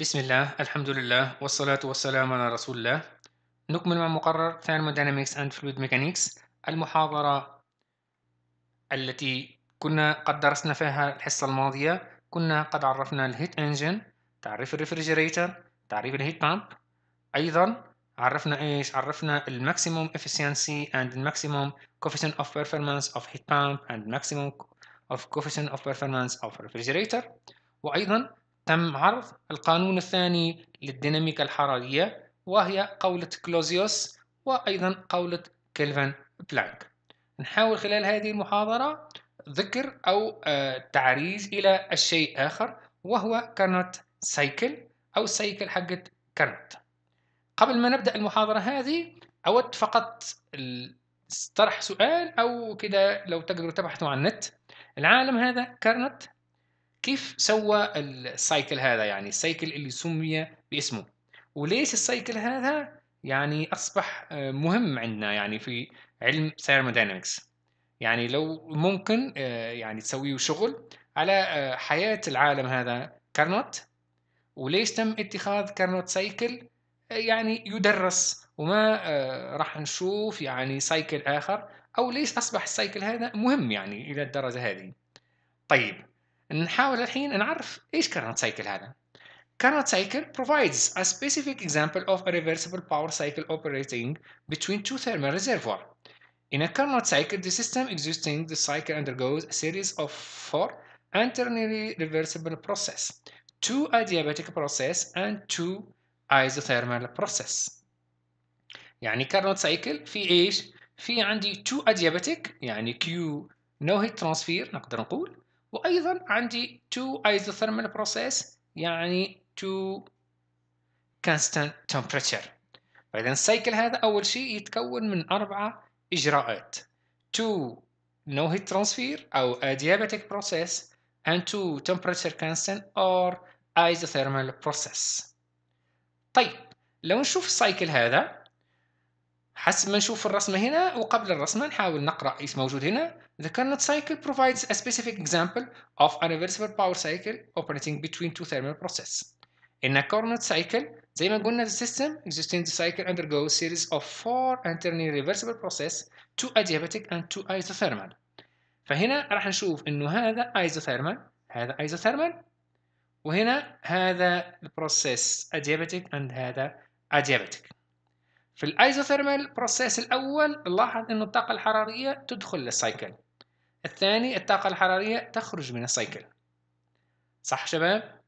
بسم الله، الحمد لله، والصلاة والسلام على رسول الله. نكمل مع مقرر Thermodynamics and Fluid Mechanics، المحاضرة التي كنا قد درسنا فيها الحصة الماضية. كنا قد عرفنا الهيت انجن، تعريف الريفريجريتر، تعريف الهيت بامب. أيضا عرفنا الماكسيموم efficiency and maximum coefficient of performance of heat pump and maximum of coefficient of performance of refrigerator. وأيضا تم عرض القانون الثاني للديناميكا الحرارية، وهي قولة كلوزيوس وأيضا قولة كيلفن بلانك. نحاول خلال هذه المحاضرة ذكر أو تعريج إلى الشيء آخر، وهو كارنوت سايكل أو سايكل حقة كارنوت. قبل ما نبدأ المحاضرة هذه أود فقط طرح سؤال أو كده، لو تقدروا تبحثوا عن النت. العالم هذا كارنوت كيف سوى السايكل هذا، يعني السايكل اللي سمي باسمه، وليش السايكل هذا يعني أصبح مهم عندنا يعني في علم ثيرموداينامكس. يعني لو ممكن يعني تسويه شغل على حياة العالم هذا كارنوت، وليش تم اتخاذ كارنوت سايكل يعني يدرس، وما راح نشوف يعني سايكل آخر، أو ليش أصبح السايكل هذا مهم يعني إلى الدرجة هذه. طيب، نحاول الحين نعرف إيش كارنوت سايكل هذا. كارنوت سايكل provides a specific example of a reversible power cycle operating between two thermal reservoirs. In a Carnot cycle, the system existing the cycle undergoes a series of four internally reversible processes: two adiabatic processes and two isothermal processes. يعني كارنوت سايكل في إيش؟ في عندي two adiabatic يعني Q no heat transfer نقدر نقول، وأيضا عندي two isothermal process يعني two constant temperature. فإذا السايكل هذا أول شيء يتكون من 4 إجراءات: two no heat transfer أو adiabatic process and two temperature constant or isothermal process. طيب، لو نشوف السايكل هذا حسب ما نشوف الرسمة هنا، وقبل الرسمة نحاول نقرأ ايش موجود هنا. The Carnot cycle provides a specific example of a reversible power cycle operating between two thermal processes. In a Carnot cycle, زي ما قلنا the system existing the cycle undergoes series of four internally reversible processes, two adiabatic and two isothermal. فهنا راح نشوف انه هذا isothermal، هذا isothermal، وهنا هذا البروسيس ادياباتيك اند هذا ادياباتيك. في الايزوثيرمال بروسيس الاول نلاحظ انه الطاقه الحراريه تدخل للسايكل، الثاني الطاقه الحراريه تخرج من السايكل، صح شباب؟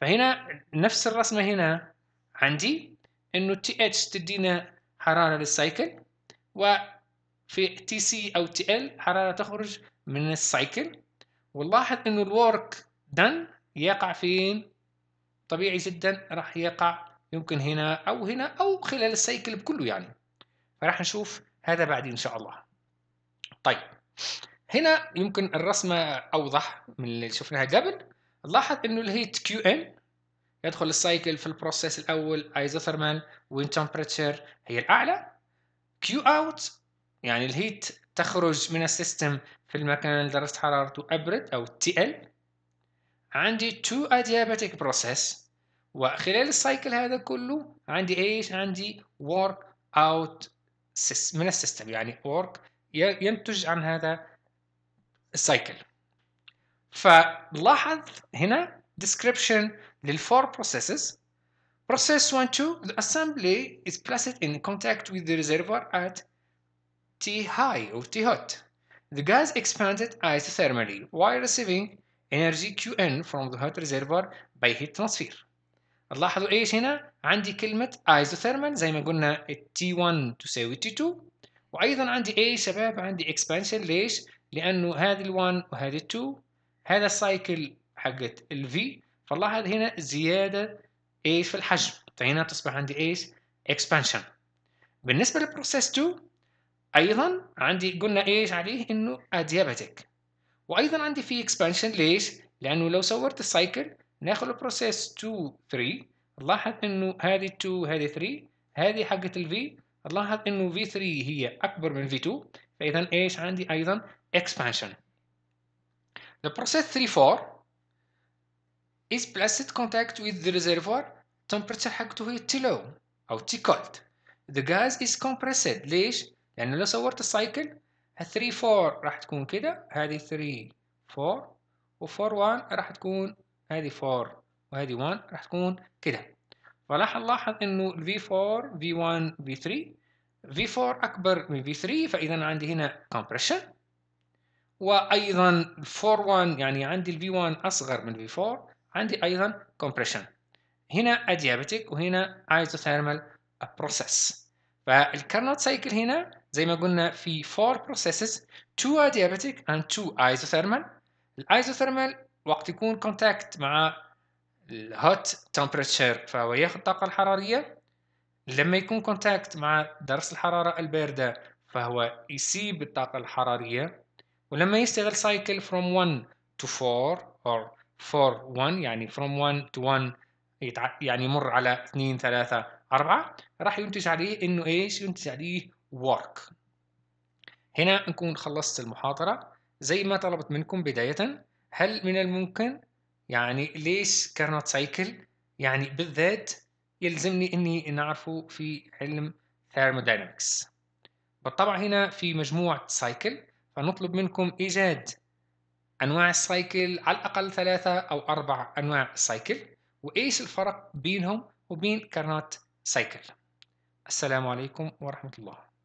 فهنا نفس الرسمه هنا عندي انه تي اتش تدينا حراره للسايكل، وفي تي سي او تي ال حراره تخرج من السايكل. ونلاحظ انه الورك دان يقع فين؟ طبيعي جدا راح يقع يمكن هنا او هنا او خلال السايكل بكله يعني، فراح نشوف هذا بعدين ان شاء الله. طيب، هنا يمكن الرسمه اوضح من اللي شفناها قبل. نلاحظ انه الهيت كيو ان يدخل السايكل في البروسيس الاول ايزوثيرمال، وين تمبريتشر هي الاعلى. كيو اوت يعني الهيت تخرج من السيستم في المكان اللي درجه حرارته ابرد او تي ال. عندي two adiabatic process، وخلال السايكل هذا كله عندي ايش؟ عندي work out من السيستم، يعني work ينتج عن هذا السايكل. فلاحظ هنا description لل four processes. Process 1-2: the assembly is placed in contact with the reservoir at T high or T hot. The gas expanded isothermally while receiving energy Qn from the hot reservoir by heat transfer. لاحظوا ايش هنا؟ عندي كلمة isothermal زي ما قلنا T1 تساوي T2، وايضا عندي ايه شباب؟ عندي expansion. ليش؟ لانه هذه ال1 وهذه ال2 هذا السايكل حقت ال V، فلاحظ هنا زيادة ايش في الحجم، فهنا تصبح عندي ايش؟ expansion. بالنسبة للبروسيس 2 ايضا عندي قلنا ايش عليه؟ انه adiabatic، وايضا عندي في اكسبانشن. ليش؟ لانه لو صورت السايكل ناخذ البروسيس 2 3، نلاحظ انه هذه 2 هذه 3 هذه حقه الفي، نلاحظ انه في 3 هي اكبر من في 2، فاذا ايش عندي؟ ايضا اكسبانشن. البروسيس 3 4 is placed contact with the reservoir التمبريتشر حقته هي تيلو او تيكولت. The gas is compressed. ليش؟ لأن لو صورت السايكل 3 4 راح تكون كده، هذه 3 4 و 4 1 راح تكون هذه 4 وهذه 1 راح تكون كده. فراح نلاحظ انه V4 V1 V3 V4 اكبر من V3، فاذا عندي هنا compression. وايضا 4 1 يعني عندي V1 اصغر من V4، عندي ايضا compression. هنا adiabatic وهنا isothermal process. فالكارنوت سايكل هنا زي ما قلنا في 4 processes 2 adiabatic and 2 isothermal. الايزوثيرمال وقت يكون كونتاكت مع الهوت تمبريتشر فهو ياخذ الطاقة الحرارية، لما يكون كونتاكت مع درجة الحرارة الباردة فهو يسيب الطاقة الحرارية، ولما يستغل سايكل from 1 to 4 or 4 1 يعني from 1 to 1 يعني يمر على 2 3 4 راح ينتج عليه انه ايش؟ ينتج عليه work. هنا نكون خلصت المحاضرة زي ما طلبت منكم بداية. هل من الممكن يعني ليش كارنوت سايكل يعني بالذات يلزمني اني نعرفه في علم ثيرموداينامكس؟ بالطبع هنا في مجموعة سايكل، فنطلب منكم ايجاد انواع السايكل على الاقل 3 أو 4 انواع سايكل، وايش الفرق بينهم وبين كارنوت سايكل. السلام عليكم ورحمة الله.